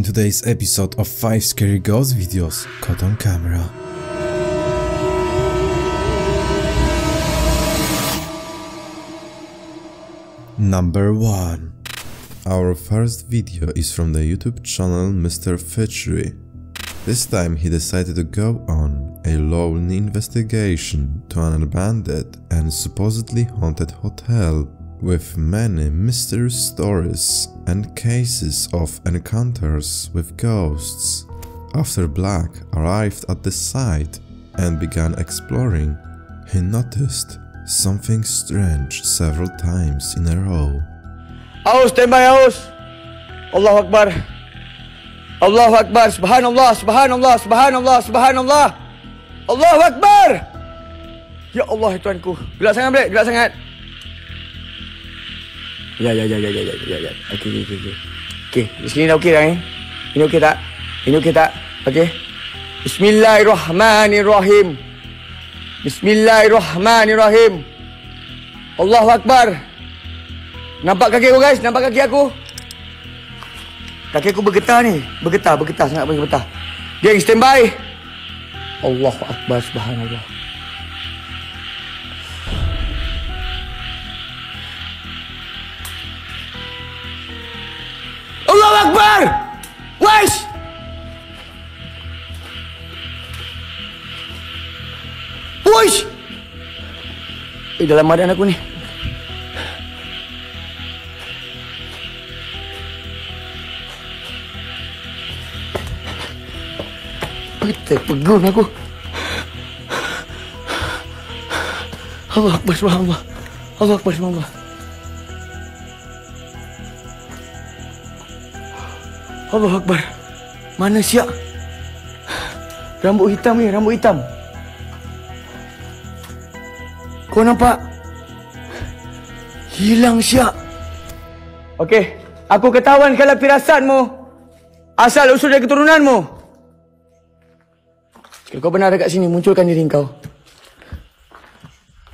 in today's episode of 5 Scary Ghost Videos Caught on Camera. Number 1. Our first video is from the YouTube channel Mr. Fitchery. This time he decided to go on a lone investigation to an abandoned and supposedly haunted hotel with many mysterious stories and cases of encounters with ghosts. After Black arrived at the site and began exploring, he noticed something strange several times in a row. House, stand by house! Allahu Akbar! Allahu Akbar! Subhanallah! Subhanallah! Subhanallah! Subhanallah! Allahu Akbar! Ya Allah, Tuanku! Gelap sangat, Blake! Gelap sangat! Ya. Okay. Okay, di sini dah okay dah ni? Ini okay tak? Ini okay tak? Okay. Bismillahirrahmanirrahim. Bismillahirrahmanirrahim. Allahu Akbar. Nampak kaki aku, guys? Nampak kaki aku? Kaki aku bergetar ni. Bergetar sangat bergetar. Geng, stand by. Allahu Akbar, subhanallah. Allahu Akbar. Wesh. Wush! Dalam badan aku ni. Pegang aku. Allah Akbar, subhanallah. Allah Akbar, subhanallah. Allah Akbar. Mana siap? Rambut hitam ni, rambut hitam. Kau nampak? Hilang syak. Okey, aku ketahuan kalau firasatmu asal usul dari keturunanmu. Jika kau benar dekat sini, munculkan diri kau.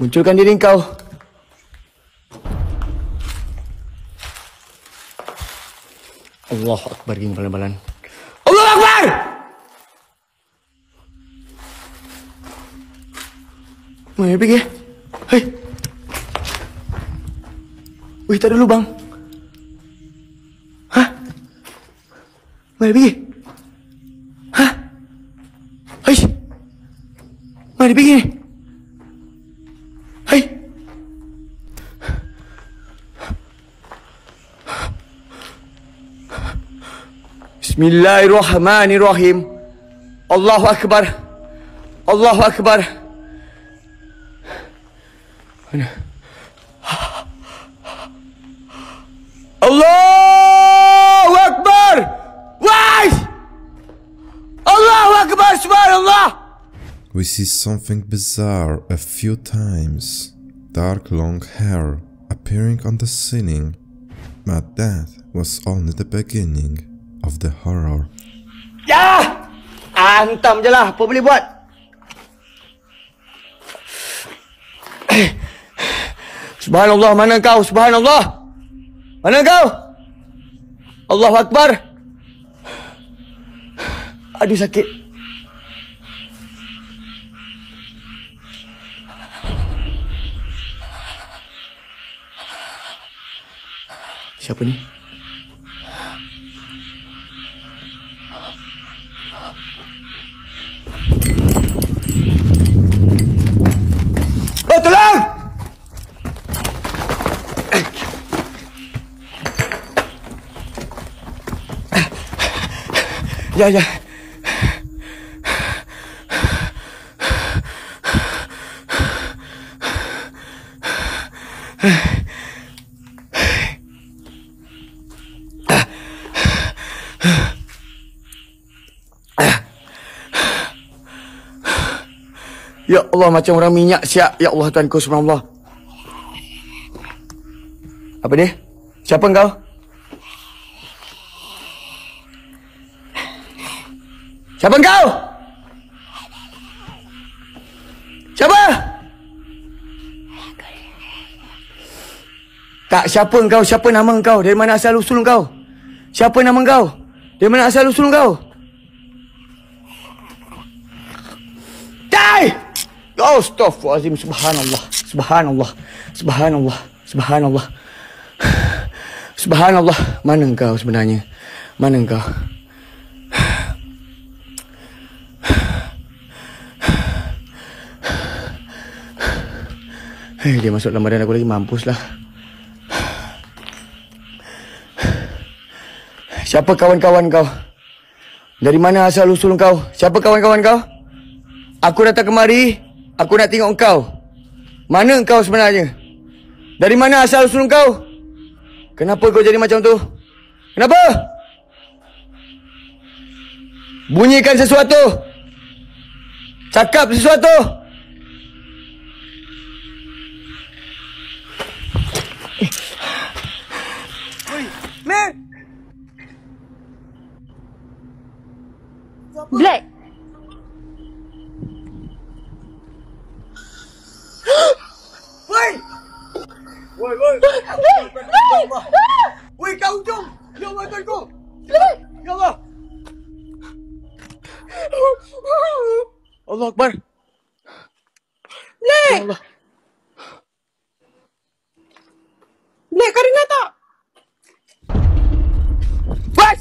Munculkan diri kau. Allahu Akbar, gini balan-balan. Allahu Akbar! Mana pergi? Hei. Weh, tak ada lubang. Ha? Mari pergi. Ha? Hei. Mari pergi ni. Hei. Bismillahirrahmanirrahim. Allahu Akbar. Allahu Akbar. Mana? Allahu Akbar! Why? Allahu Akbar! Subhanallah! We see something bizarre a few times. Dark long hair appearing on the ceiling. But that was only the beginning of the horror. Ya! Hantam je lah, apa boleh buat? Subhanallah, mana kau? Subhanallah. Mana kau? Allahu Akbar. Aduh, sakit. Siapa ni? Oh, tolong! Ya. Ya Allah, macam orang minyak siap. Ya Allah, Tuanku, subhanallah. Apa dia? Siapa engkau? Siapa engkau? Siapa? Tak, siapa engkau? Siapa nama engkau? Dari mana asal usul engkau? Siapa nama engkau? Dia mana asal usul kau? Die! Astaghfirullahaladzim. Subhanallah. Subhanallah. Subhanallah. Subhanallah. Subhanallah. Mana engkau sebenarnya? Mana engkau? Hei, dia masuk dalam badan aku lagi. Mampuslah. Siapa kawan-kawan kau? Dari mana asal usul kau? Siapa kawan-kawan kau? Aku datang kemari, aku nak tengok kau. Mana kau sebenarnya? Dari mana asal usul kau? Kenapa kau jadi macam tu? Kenapa? Bunyikan sesuatu. Cakap sesuatu. Oi, man. Black. Woi. Woi, woi. Woi, kau jom. Jom bantu aku. Ya Allah. Allah Akbar. Black. Allah. Black, kau dengar tak? Bas.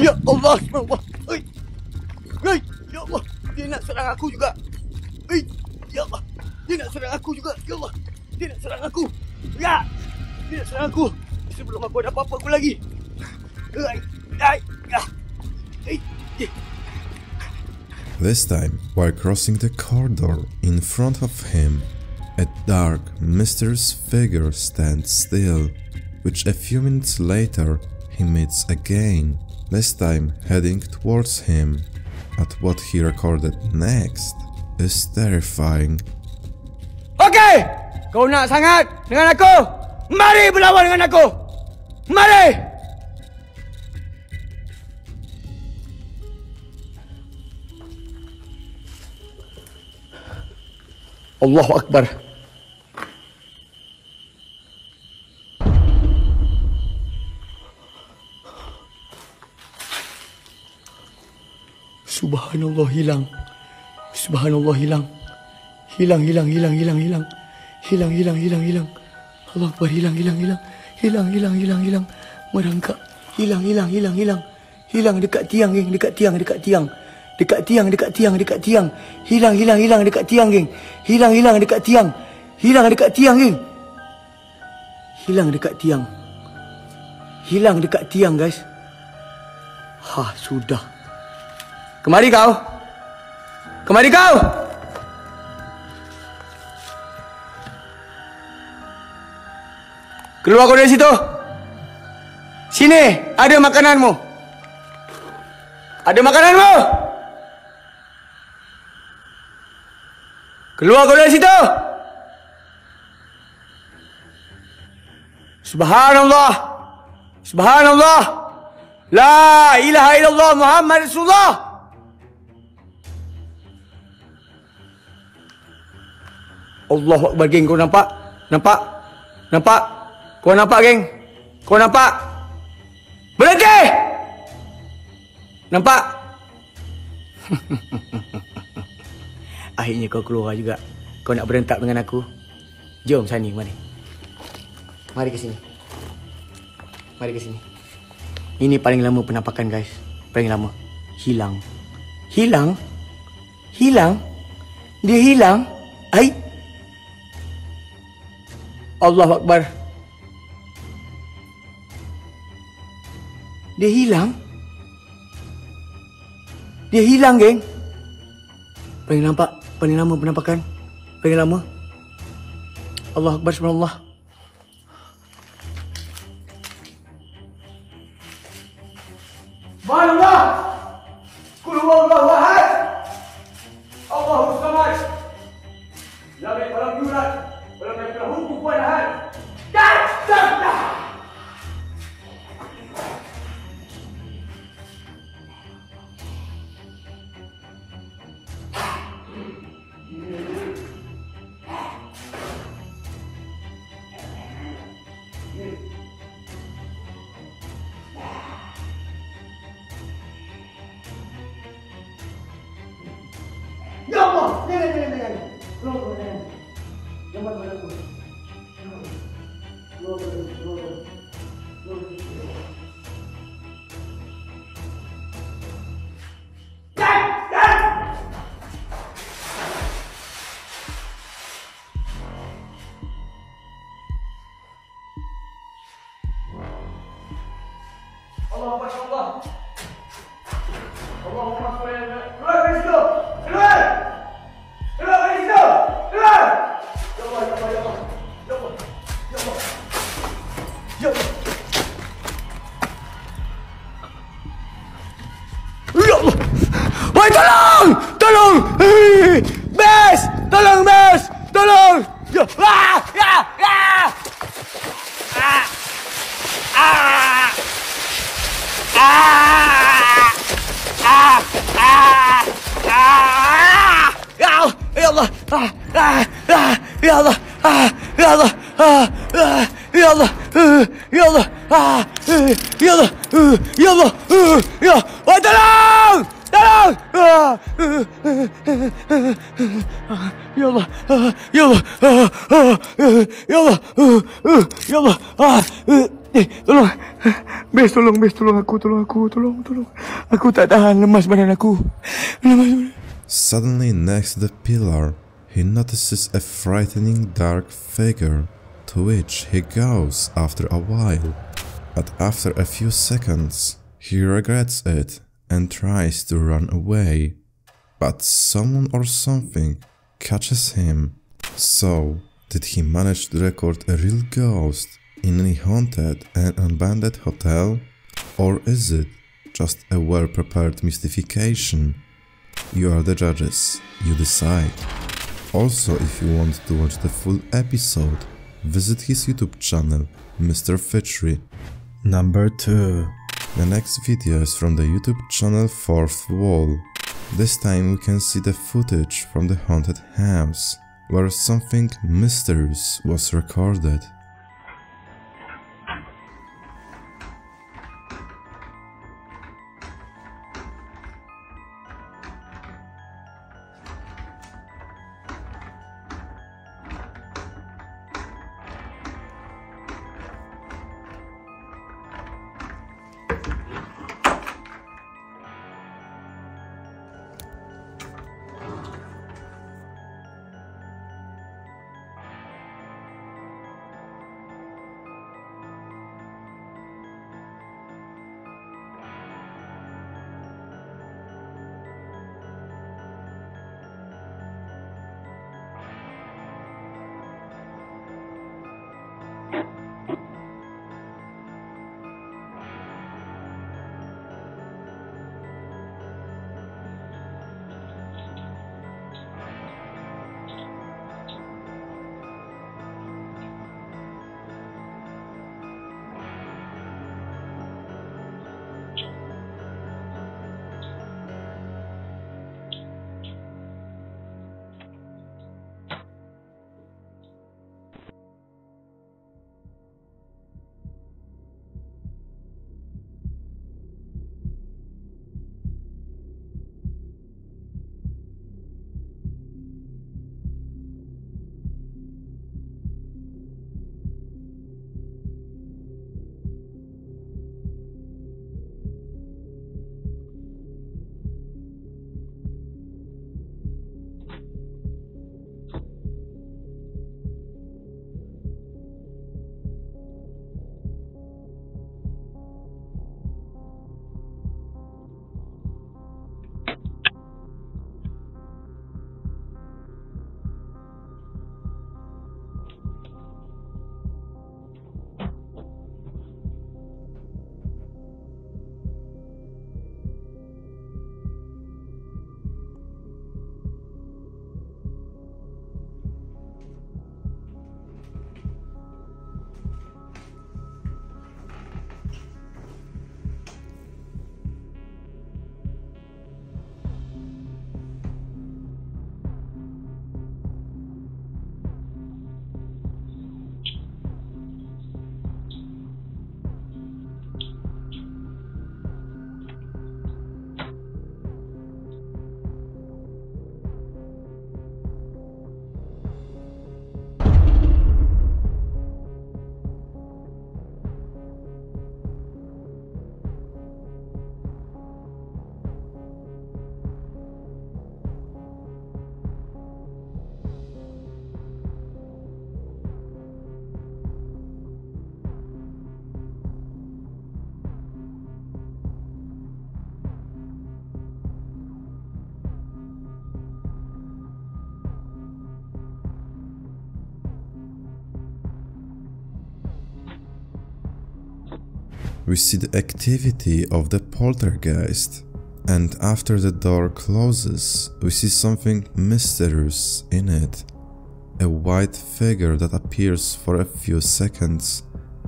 Ya Allah, Allah. Oi. Hei, ya Allah, dia nak serang aku juga. Hei, ya Allah, dia nak serang aku juga. Ya Allah, dia nak serang aku. Ya, dia nak serang aku. Sebelum aku ada apa-apa aku lagi. This time, while crossing the corridor, in front of him, a dark, mysterious figure stands still, which a few minutes later, he meets again, this time heading towards him. But what he recorded next is terrifying. Okay! Kau nak sangat dengan aku? Mari berlawan dengan aku! Mari! Allahu Akbar. Subhanallah, hilang. Subhanallah, hilang. Hilang. Allah Akbar, hilang. Merangkak. Hilang. Hilang dekat tiang, geng. Dekat tiang. Hilang dekat tiang, geng. Hilang dekat tiang. Hilang dekat tiang, guys. Ha, sudah. Kemari kau. Kemari kau. Keluar kau dari situ. Sini, ada makananmu. Keluar kau dari situ. Subhanallah. Subhanallah. La ilaha illallah Muhammad Rasulullah. Allahu Akbar, geng. Kau nampak? Kau nampak, geng? Berhenti! Nampak? Akhirnya kau keluar juga. Kau nak berentak dengan aku? Jom, Sani. Mari. Mari ke sini. Ini paling lama penampakan, guys. Paling lama. Hilang? Dia hilang? Ai? Allahu Akbar. Dia hilang, geng. Paling lama penampakan. Paling lama. Allahu Akbar, subhanallah. Subhanallah. Qul huwallahu ahad. Allahus samad. Lam yalid walam yulad. Tolong. Bes, tolong, Bes, tolong aku. Aku tak tahan, lemas badan aku. Suddenly, next to the pillar, he notices a frightening dark figure, to which he goes after a while. But after a few seconds, he regrets it and tries to run away. But someone or something catches him. So, did he manage to record a real ghost in a haunted and abandoned hotel? Or is it just a well-prepared mystification? You are the judges, you decide. Also, if you want to watch the full episode, visit his YouTube channel, Mr. Fitchery. Number 2. The next video is from the YouTube channel Fourth Wall. This time we can see the footage from the haunted house, where something mysterious was recorded. we see the activity of the poltergeist. And after the door closes, we see something mysterious in it. A white figure that appears for a few seconds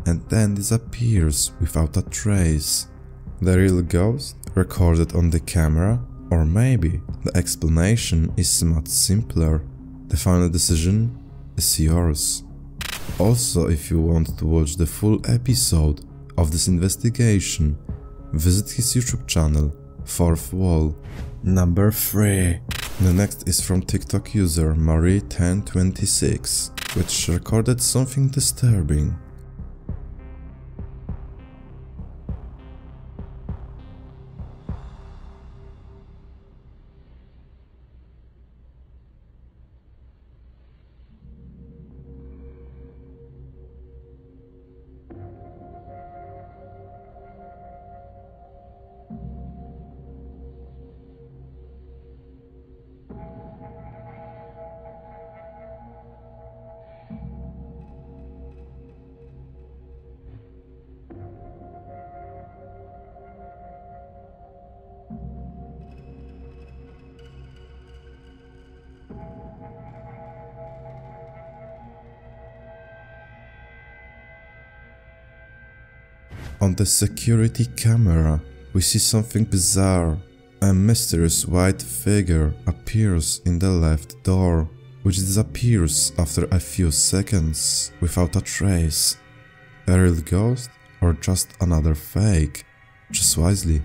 and then disappears without a trace. The real ghost recorded on the camera, or maybe the explanation is much simpler. The final decision is yours. Also, if you want to watch the full episode of this investigation, visit his YouTube channel, Fourth Wall. Number 3. The next is from TikTok user Marie1026, which recorded something disturbing. On the security camera, we see something bizarre. A mysterious white figure appears in the left door, which disappears after a few seconds without a trace. A real ghost or just another fake? Choose wisely.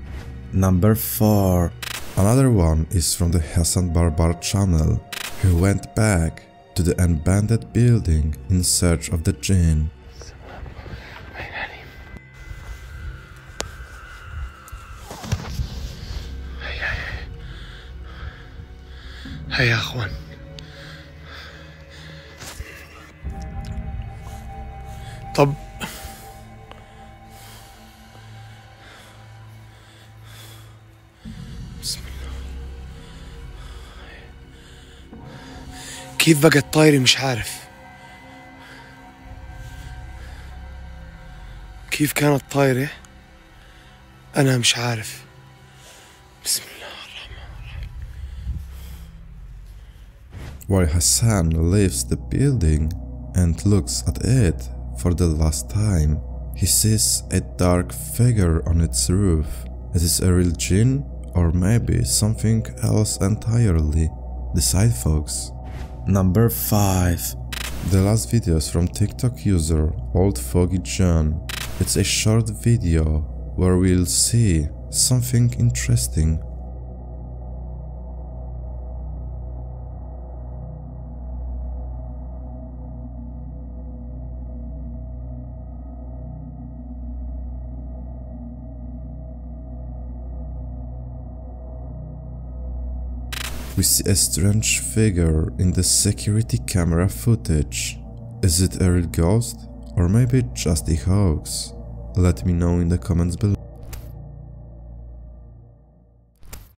Number 4. Another one is from the Hassan Barbar channel, who went back to the abandoned building in search of the djinn. Hey, Akhwan. طب بسم الله. كيف بقت طايري مش عارف. كيف كانت طايرة؟ أنا مش عارف. بسم الله. While Hassan leaves the building and looks at it for the last time, he sees a dark figure on its roof. Is this a real djinn or maybe something else entirely? Decide, folks. Number 5. The last video is from TikTok user Old Foggy John. It's a short video where we'll see something interesting. We see a strange figure in the security camera footage. Is it a real ghost or maybe just a hoax? Let me know in the comments below.